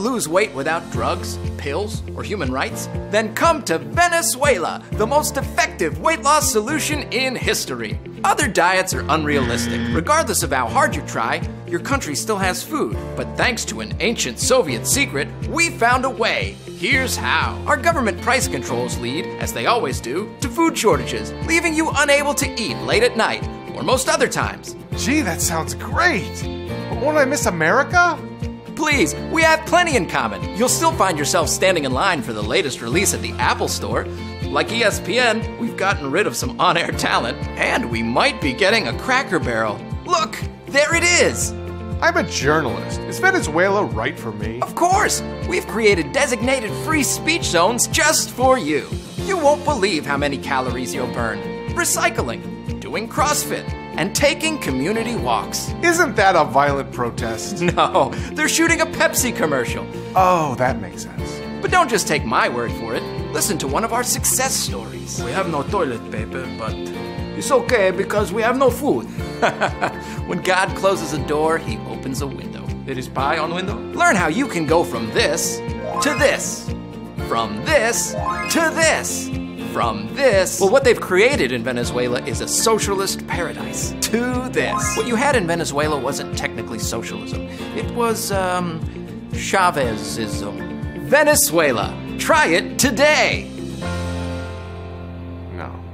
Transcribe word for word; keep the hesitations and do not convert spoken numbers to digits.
to lose weight without drugs, pills, or human rights? Then come to Venezuela, the most effective weight loss solution in history. Other diets are unrealistic. Regardless of how hard you try, your country still has food. But thanks to an ancient Soviet secret, we found a way. Here's how. Our government price controls lead, as they always do, to food shortages, leaving you unable to eat late at night, or most other times. Gee, that sounds great. But won't I miss America? Please, we have plenty in common. You'll still find yourself standing in line for the latest release at the Apple Store. Like E S P N, we've gotten rid of some on-air talent, and we might be getting a Cracker Barrel. Look, there it is! I'm a journalist. Is Venezuela right for me? Of course! We've created designated free speech zones just for you. You won't believe how many calories you'll burn. Recycling, doing CrossFit, and taking community walks. Isn't that a violent protest? No, they're shooting a Pepsi commercial. Oh, that makes sense. But don't just take my word for it. Listen to one of our success stories. We have no toilet paper, but it's okay because we have no food. When God closes a door, he opens a window. It is pie on window? Learn how you can go from this to this, from this to this, from this. Well, what they've created in Venezuela is a socialist paradise. To this. What you had in Venezuela wasn't technically socialism. It was, um, Chavezism. Venezuela. Try it today. No.